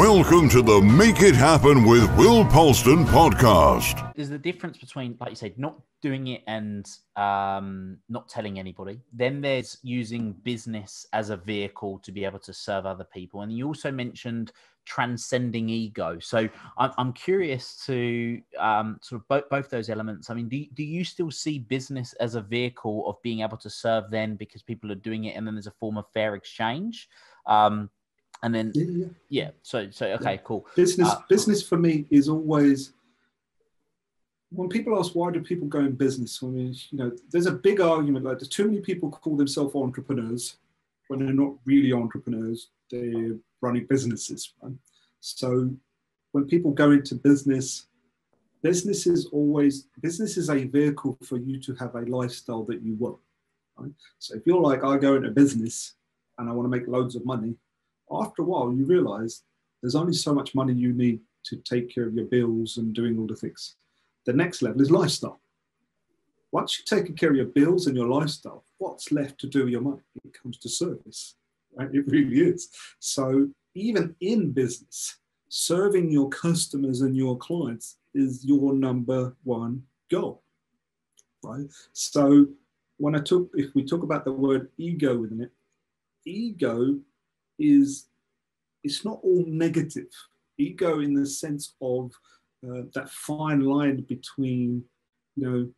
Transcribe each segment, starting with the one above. Welcome to the Make It Happen with Will Polston podcast. There's the difference between, like you said, not doing it and not telling anybody. Then there's using business as a vehicle to be able to serve other people. And you also mentioned transcending ego. So I'm curious to sort of both those elements. I mean, do you still see business as a vehicle of being able to serve then because people are doing it, and then there's a form of fair exchange? And then, yeah. So okay, cool. Business for me is always, when people ask, why do people go in business? I mean, you know, there's a big argument, like there's too many people call themselves entrepreneurs when they're not really entrepreneurs, they're running businesses, right? So when people go into business, business is a vehicle for you to have a lifestyle that you want, right? So if you're like, I go into business and I want to make loads of money, after a while, you realize there's only so much money you need to take care of your bills and doing all the things. The next level is lifestyle. Once you've taken care of your bills and your lifestyle, what's left to do with your money? It comes to service, right? It really is. So even in business, serving your customers and your clients is your number one goal, right? So when if we talk about the word ego within it, ego it's not all negative. Ego in the sense of that fine line between, you know,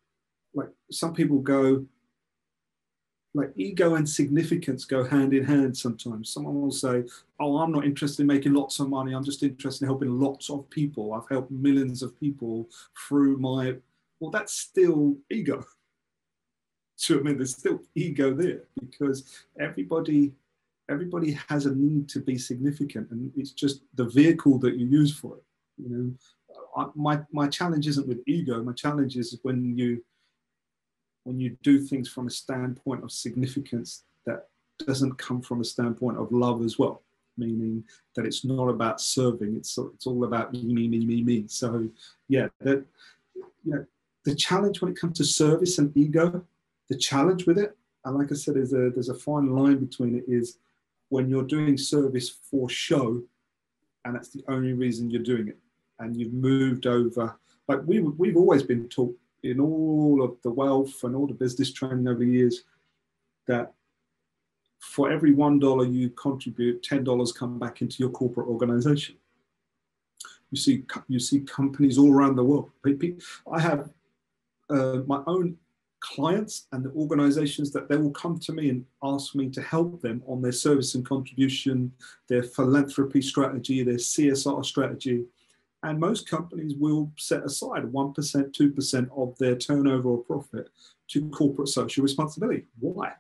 like some people go, like ego and significance go hand in hand sometimes. Someone will say, oh, I'm not interested in making lots of money. I'm just interested in helping lots of people. I've helped millions of people through my, well, that's still ego. So, I mean, there's still ego there because everybody has a need to be significant, and it's just the vehicle that you use for it. You know, my challenge isn't with ego. My challenge is when you do things from a standpoint of significance that doesn't come from a standpoint of love as well, meaning that it's not about serving. It's all about me. So yeah, that, you know, the challenge when it comes to service and ego, the challenge with it, and like I said, there's a fine line between it is. When you're doing service for show, and that's the only reason you're doing it, and you've moved over, like we've always been taught in all of the wealth and all the business training over the years that for every $1 you contribute, $10 come back into your corporate organization. You see companies all around the world. I have my own clients and the organizations that they will come to me and ask me to help them on their service and contribution, their philanthropy strategy, their CSR strategy. And most companies will set aside 1%, 2% of their turnover or profit to corporate social responsibility. Why?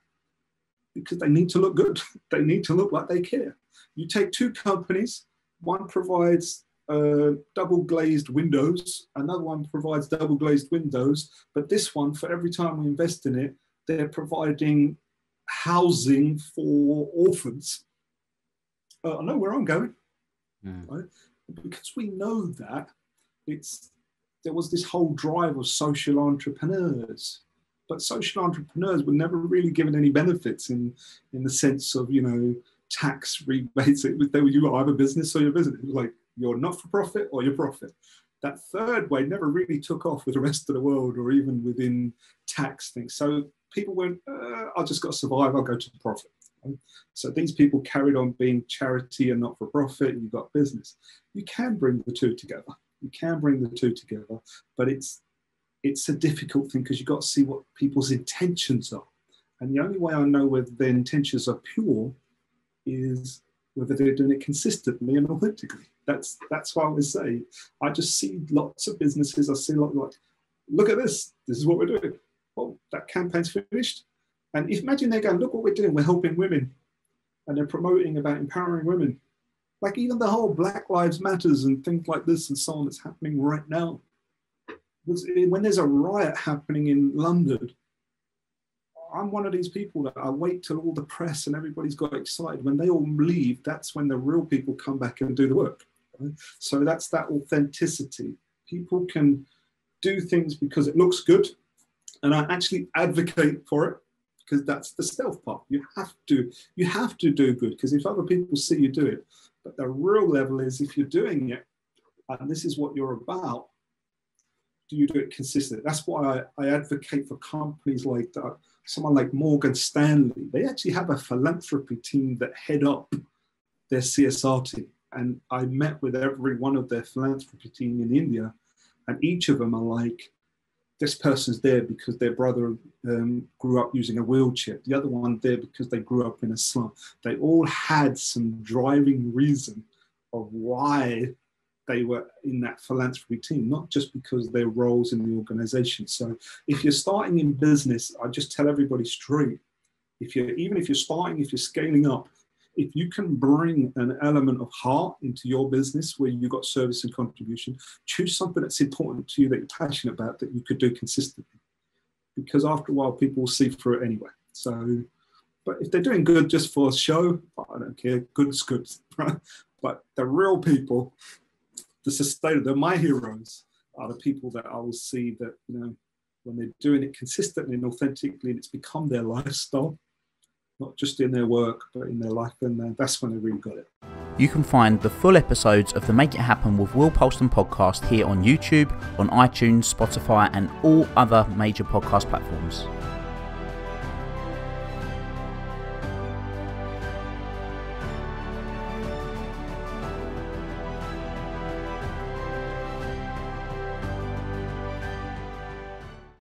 Because they need to look good. They need to look like they care. You take two companies, one provides double glazed windows, another one provides double glazed windows, but this one, for every time we invest in it, they're providing housing for orphans. I know where I'm going, right? Because we know that there was this whole drive of social entrepreneurs, but social entrepreneurs were never really given any benefits in the sense of, you know, tax rebates. You were either business or your business. It was like, you're not for profit or your profit. That third way never really took off with the rest of the world or even within tax things. So people went, I've just got to survive, I'll go to the profit. So these people carried on being charity and not for profit, and you've got business. You can bring the two together. You can bring the two together, but it's a difficult thing because you've got to see what people's intentions are. And the only way I know whether their intentions are pure is whether they're doing it consistently and authentically. That's what I would say. I just see lots of businesses. I see a lot like, look at this. This is what we're doing. Oh, that campaign's finished. And if, imagine they go, look what we're doing. We're helping women, and they're promoting about empowering women. Like even the whole Black Lives Matters and things like this and so on that's happening right now. When there's a riot happening in London, I'm one of these people that I wait till all the press and everybody's got excited. When they all leave, that's when the real people come back and do the work. Right? So that's that authenticity. People can do things because it looks good, and I actually advocate for it because that's the self part. You have to do good because if other people see you do it, But the real level is, if you're doing it, and this is what you're about, do you do it consistently? That's why I advocate for companies like that. Someone like Morgan Stanley, they actually have a philanthropy team that head up their CSR team. And I met with every one of their philanthropy team in India, and each of them are like, this person's there because their brother grew up using a wheelchair. The other one there because they grew up in a slum. They all had some driving reason of why they were in that philanthropy team, not just because their roles in the organization. So if you're starting in business, I just tell everybody straight, if you're scaling up, if you can bring an element of heart into your business where you've got service and contribution, choose something that's important to you, that you're passionate about, that you could do consistently. Because after a while, people will see through it anyway. So, but if they're doing good just for a show, I don't care, good's good. Right? But the real people, the sustainable, my heroes, are the people that I will see that, you know, when they're doing it consistently and authentically, and it's become their lifestyle, not just in their work, but in their life, and that's when they really got it. You can find the full episodes of the Make It Happen with Will Polston podcast here on YouTube, on iTunes, Spotify, and all other major podcast platforms.